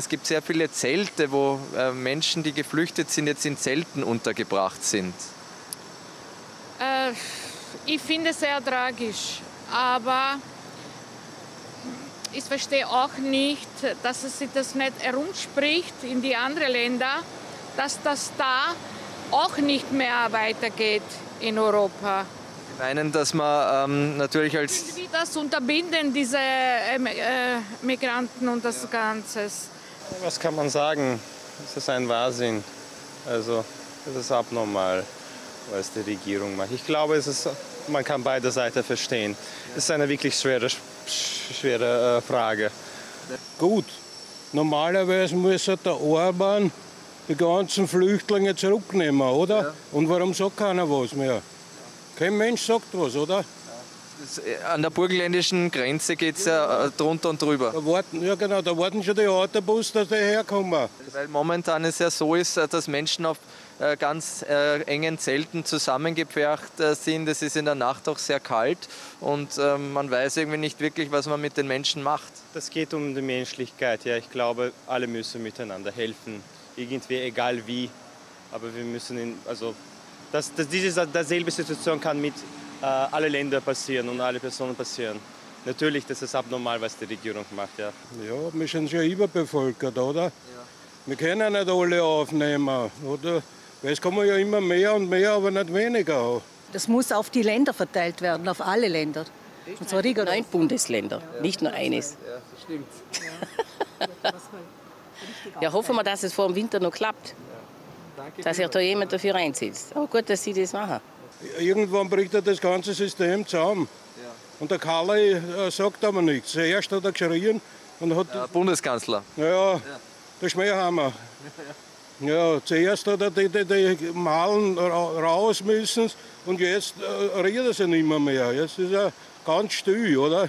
Es gibt sehr viele Zelte, wo Menschen, die geflüchtet sind, jetzt in Zelten untergebracht sind. Ich finde es sehr tragisch, aber ich verstehe auch nicht, dass es sich das nicht herumspricht in die anderen Länder, dass das da auch nicht mehr weitergeht in Europa. Sie meinen, dass man natürlich als... Irgendwie das unterbinden, diese Migranten und das ja. Ganze. Was kann man sagen? Es ist ein Wahnsinn. Also, es ist abnormal, was die Regierung macht. Ich glaube, es ist, man kann beide Seiten verstehen. Es ist eine wirklich schwere Frage. Gut, normalerweise muss der Orban die ganzen Flüchtlinge zurücknehmen, oder? Ja. Und warum sagt keiner was mehr? Kein Mensch sagt was, oder? An der burgenländischen Grenze geht es ja drunter und drüber. Da warten, ja genau, da warten schon die Autobus, dass die herkommen. Weil momentan es ja so ist, dass Menschen auf ganz engen Zelten zusammengepfercht sind. Es ist in der Nacht auch sehr kalt und man weiß irgendwie nicht wirklich, was man mit den Menschen macht. Das geht um die Menschlichkeit, ja. Ich glaube, alle müssen miteinander helfen. Irgendwie, egal wie. Aber wir müssen, dasselbe Situation kann mit alle Länder passieren und alle Personen passieren. Natürlich, das ist abnormal, was die Regierung macht, ja. Ja, wir sind schon überbevölkert, oder? Ja. Wir können nicht alle aufnehmen, oder? Weil es kommen ja immer mehr und mehr, aber nicht weniger. Das muss auf die Länder verteilt werden, auf alle Länder. Und zwar 9 Bundesländer, ja, nicht nur eines. Ja, das stimmt. Ja, hoffen wir, dass es vor dem Winter noch klappt. Ja. Danke, dass sich da jemand dafür einsetzt. Aber gut, dass Sie das machen. Irgendwann bricht das ganze System zusammen. Ja. Und der Kalle sagt aber nichts. Zuerst hat er geschrien. Und hat der Bundeskanzler. Ja, der Schmähhammer. Ja, zuerst hat er die Malen raus müssen und jetzt redet er nicht mehr. Jetzt ist er ganz still, oder?